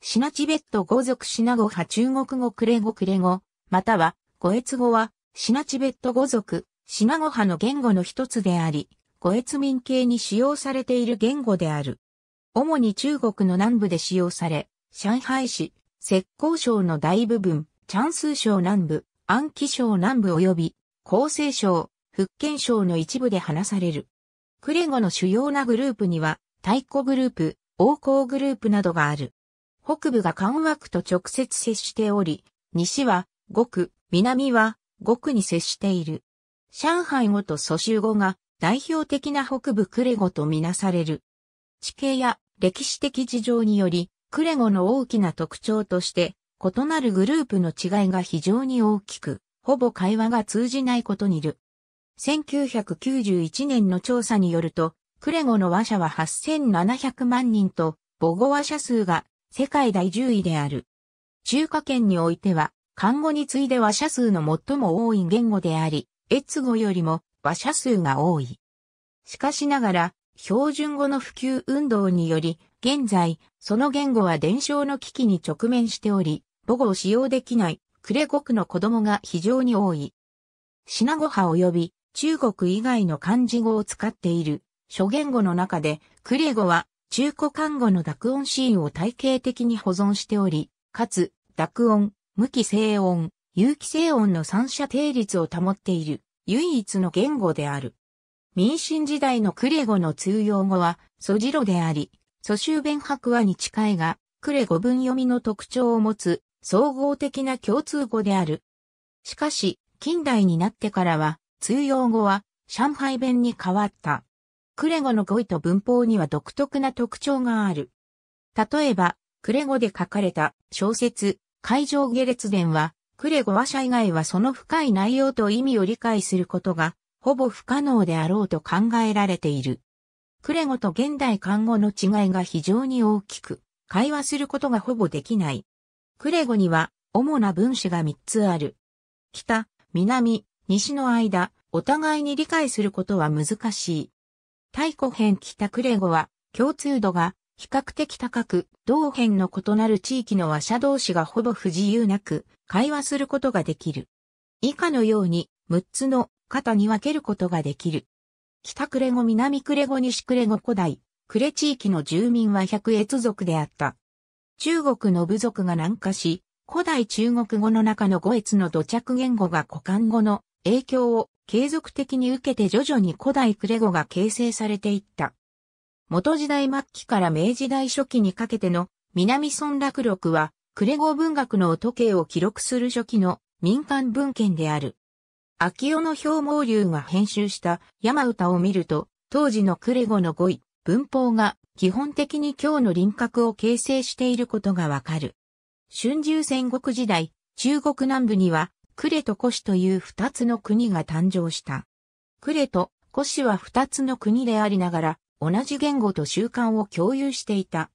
シナチベット語族シナ語派中国語クレ語クレ語、または語越語はシナチベット語族、シナ語派の言語の一つであり、語越民系に使用されている言語である。主に中国の南部で使用され、上海市、浙江省の大部分、江蘇省南部、安徽省南部及び、江西省、福建省の一部で話される。クレ語の主要なグループには、泰語グループ、王侯グループなどがある。北部が漢和区と直接接しており、西は呉区、南は呉区に接している。上海語と蘇州語が代表的な北部クレ語とみなされる。地形や歴史的事情により、クレ語の大きな特徴として、異なるグループの違いが非常に大きく、ほぼ会話が通じないことにいる。1991年の調査によると、クレ語の話者は8700万人と、母語話者数が、世界第10位である。中華圏においては、漢語に次いで話者数の最も多い言語であり、越語よりも話者数が多い。しかしながら、標準語の普及運動により、現在、その言語は伝承の危機に直面しており、母語を使用できない、クレ語区の子供が非常に多い。シナ語派及び、中国以外の漢字語を使っている、諸言語の中で、クレ語は、中古漢語の濁音子音を体系的に保存しており、かつ、濁音、無機声音、有機声音の三者定律を保っている、唯一の言語である。民進時代のクレ語の通用語は、蘇字路であり、蘇州弁白話に近いが、クレ語文読みの特徴を持つ、総合的な共通語である。しかし、近代になってからは、通用語は、上海弁に変わった。クレ語の語彙と文法には独特な特徴がある。例えば、クレ語で書かれた小説、海上下列伝は、クレ語話者以外はその深い内容と意味を理解することが、ほぼ不可能であろうと考えられている。クレ語と現代漢語の違いが非常に大きく、会話することがほぼできない。クレ語には、主な分子が3つある。北、南、西の間、お互いに理解することは難しい。泰語編北クレ語は共通度が比較的高く、同編の異なる地域の話者同士がほぼ不自由なく会話することができる。以下のように6つの型に分けることができる。北クレ語南クレ語西クレ語古代、クレ地域の住民は百越族であった。中国の部族が南下し、古代中国語の中の語越の土着言語が古漢語の影響を継続的に受けて徐々に古代クレ語が形成されていった。元時代末期から明治代初期にかけての南村落録はクレ語文学の音形を記録する初期の民間文献である。秋尾の氷毛流が編集した山歌を見ると当時のクレ語の語彙、文法が基本的に今日の輪郭を形成していることがわかる。春秋戦国時代、中国南部にはクレと古市という二つの国が誕生した。クレと古市は二つの国でありながら、同じ言語と習慣を共有していた。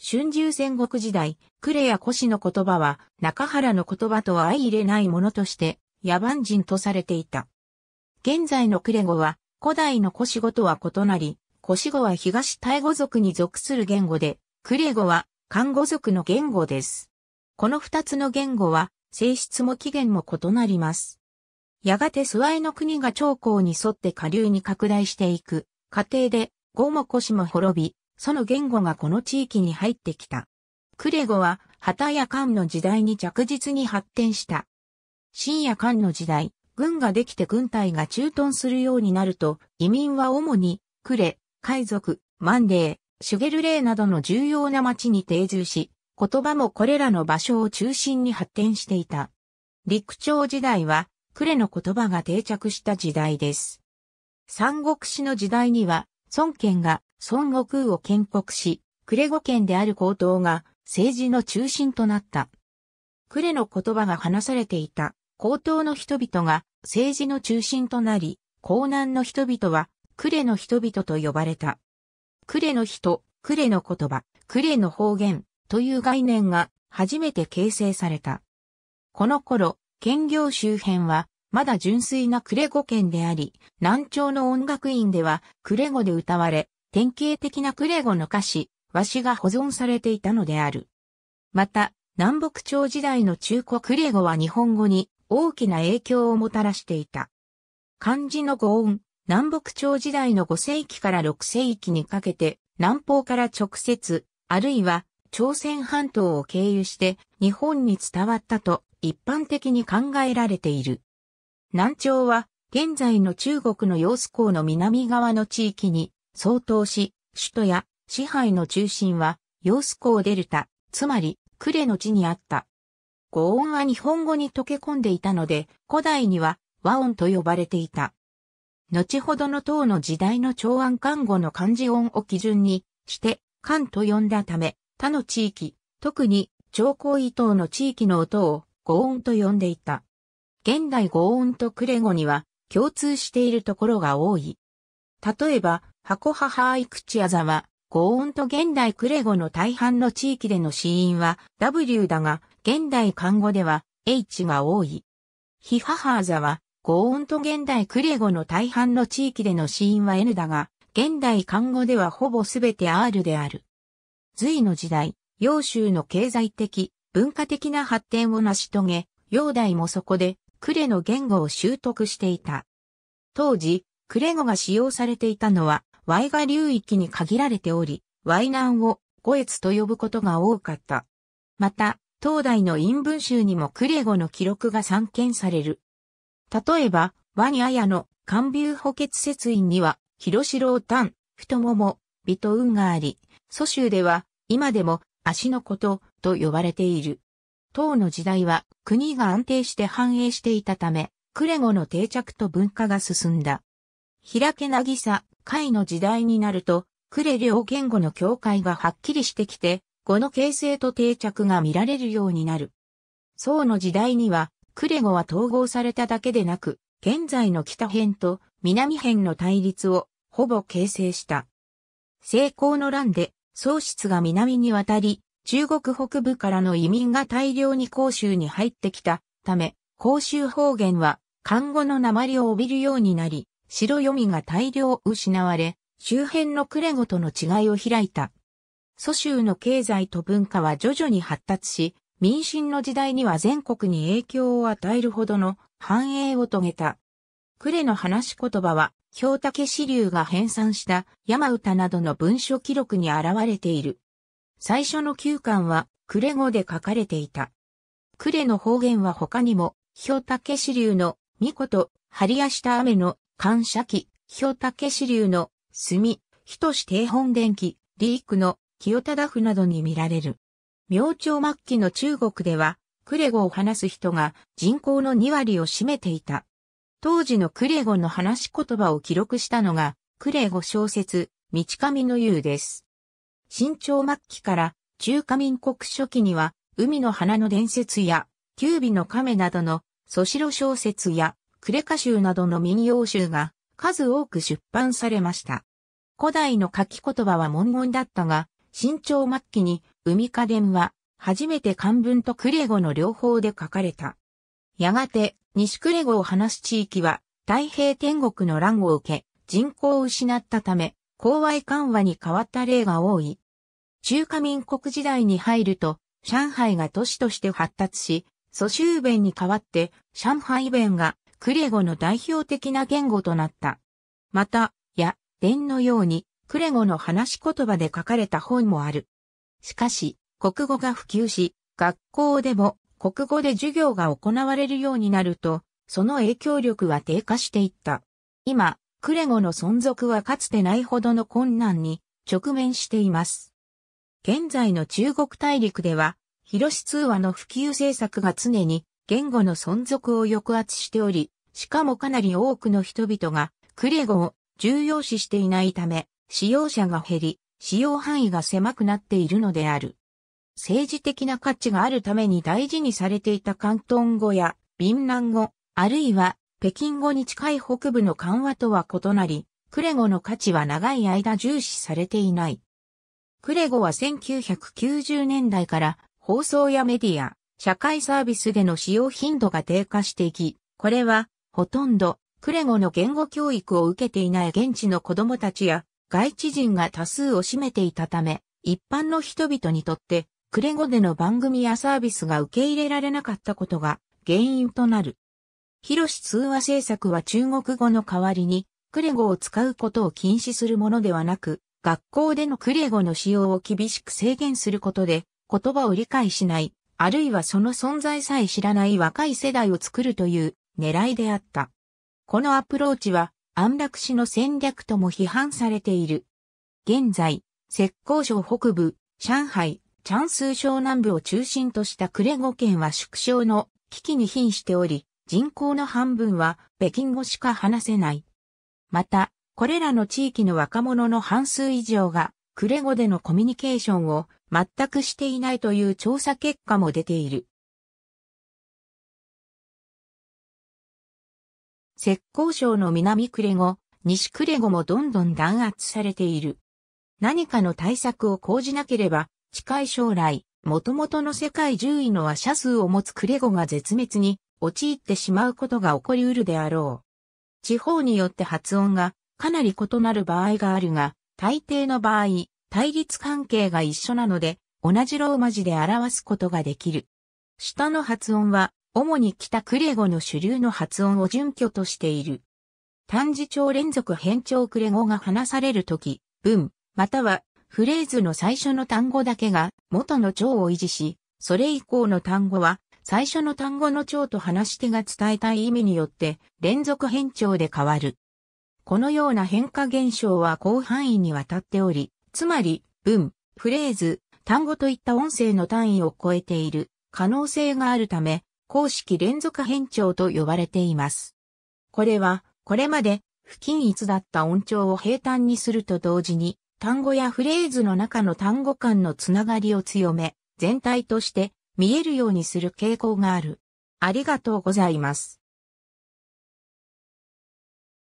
春秋戦国時代、クレや古市の言葉は、中原の言葉とは相入れないものとして、野蛮人とされていた。現在のクレ語は、古代の古市語とは異なり、古市語は東泰語族に属する言語で、クレ語は漢語族の言語です。この二つの言語は、性質も起源も異なります。やがてスワイの国が長江に沿って下流に拡大していく過程で、呉も古市も滅び、その言語がこの地域に入ってきた。クレ語は、秦や漢の時代に着実に発展した。秦や漢の時代、軍ができて軍隊が駐屯するようになると、移民は主に、クレ、海族、万嶺、シュゲルレーなどの重要な町に定住し、言葉もこれらの場所を中心に発展していた。陸朝時代は、クレの言葉が定着した時代です。三国志の時代には、孫権が孫悟空を建国し、クレ語圏である高等が政治の中心となった。クレの言葉が話されていた高等の人々が政治の中心となり、江南の人々はクレの人々と呼ばれた。クレの人、クレの言葉、クレの方言、という概念が初めて形成された。この頃、建業周辺はまだ純粋なクレ語圏であり、南朝の音楽院ではクレ語で歌われ、典型的なクレ語の歌詞、和詩が保存されていたのである。また、南北朝時代の中国英語は日本語に大きな影響をもたらしていた。漢字の語音、南北朝時代の5世紀から6世紀にかけて、南方から直接、あるいは朝鮮半島を経由して日本に伝わったと一般的に考えられている。南朝は現在の中国の揚子江の南側の地域に相当し、首都や支配の中心は揚子江デルタ、つまり呉の地にあった。語音は日本語に溶け込んでいたので、古代には和音と呼ばれていた。後ほどの唐の時代の長安漢語の漢字音を基準にして、漢と呼んだため、他の地域、特に長江以東の地域の音を語音と呼んでいた。現代語音と呉語には共通しているところが多い。例えば、箱母井口あざは、語音と現代呉語の大半の地域での子音は W だが、現代漢語では H が多い。ひ母あざは、語音と現代呉語の大半の地域での子音は N だが、現代漢語ではほぼすべて R である。隋の時代、揚州の経済的、文化的な発展を成し遂げ、煬帝もそこで呉の言語を習得していた。当時、呉語が使用されていたのは、淮河流域に限られており、淮南を呉越と呼ぶことが多かった。また、唐代の韻文集にも呉語の記録が散見される。例えば、和に綾の漢髄補欠説韻には、広白丹、太もも、尾と運があり、蘇州では、今でも、足のこと、と呼ばれている。唐の時代は、国が安定して繁栄していたため、呉語の定着と文化が進んだ。開けなぎさ、甲斐の時代になると、呉両言語の境界がはっきりしてきて、語の形成と定着が見られるようになる。宋の時代には、呉語は統合されただけでなく、現在の北辺と南辺の対立をほぼ形成した。成功の乱で、宋室が南に渡り、中国北部からの移民が大量に広州に入ってきたため、広州方言は漢語の訛を帯びるようになり、白読みが大量失われ、周辺の呉語との違いを開いた。蘇州の経済と文化は徐々に発達し、民進の時代には全国に影響を与えるほどの繁栄を遂げた。呉の話し言葉は、兵武支流が編纂した山歌などの文書記録に現れている。最初の9巻は呉語で書かれていた。呉の方言は他にも、兵武支流の巫女と針足した雨の感謝記、兵武支流の墨、人志定本伝記、李句の清忠譜などに見られる。明朝末期の中国では、呉語を話す人が人口の2割を占めていた。当時の呉語の話し言葉を記録したのが、呉語小説、道上の湯です。清朝末期から中華民国初期には、海の花の伝説や、九尾の亀などの蘇白小説や、呉歌集などの民謡集が数多く出版されました。古代の書き言葉は文言だったが、清朝末期に海花伝は初めて漢文と呉語の両方で書かれた。やがて西呉語を話す地域は太平天国の乱を受け人口を失ったため公和漢和に変わった例が多い。中華民国時代に入ると上海が都市として発達し、蘇州弁に代わって上海弁が呉語の代表的な言語となった。また、や、伝のように、呉語の話し言葉で書かれた本もある。しかし、国語が普及し、学校でも国語で授業が行われるようになると、その影響力は低下していった。今、呉語の存続はかつてないほどの困難に直面しています。現在の中国大陸では、広し通話の普及政策が常に、言語の存続を抑圧しており、しかもかなり多くの人々が呉語を重要視していないため、使用者が減り、使用範囲が狭くなっているのである。政治的な価値があるために大事にされていた広東語や閩南語、あるいは北京語に近い北部の漢和とは異なり、呉語の価値は長い間重視されていない。呉語は1990年代から放送やメディア、社会サービスでの使用頻度が低下していき、これは、ほとんど、呉語の言語教育を受けていない現地の子供たちや、外地人が多数を占めていたため、一般の人々にとって、暮れ後での番組やサービスが受け入れられなかったことが原因となる。広通話政策は中国語の代わりに暮れ語を使うことを禁止するものではなく、学校での暮れ語の使用を厳しく制限することで言葉を理解しない、あるいはその存在さえ知らない若い世代を作るという狙いであった。このアプローチは安楽死の戦略とも批判されている。現在、浙江省北部、上海、甘肃省南部を中心とした暮れ語圏は縮小の危機に瀕しており、人口の半分は北京語しか話せない。また、これらの地域の若者の半数以上が暮れ語でのコミュニケーションを全くしていないという調査結果も出ている。浙江省の南暮れ語、西暮れ語もどんどん弾圧されている。何かの対策を講じなければ、近い将来、元々の世界10位の話者数を持つ暮れ語が絶滅に陥ってしまうことが起こりうるであろう。地方によって発音がかなり異なる場合があるが、大抵の場合、対立関係が一緒なので、同じローマ字で表すことができる。下の発音は、主に北暮れ語の主流の発音を準拠としている。単字調連続変調暮れ語が話されるとき、文、またはフレーズの最初の単語だけが元の調を維持し、それ以降の単語は最初の単語の調と話し手が伝えたい意味によって連続変調で変わる。このような変化現象は広範囲にわたっており、つまり文、フレーズ、単語といった音声の単位を超えている可能性があるため、公式連続変調と呼ばれています。これは、これまで不均一だった音調を平坦にすると同時に、単語やフレーズの中の単語間のつながりを強め、全体として見えるようにする傾向がある。ありがとうございます。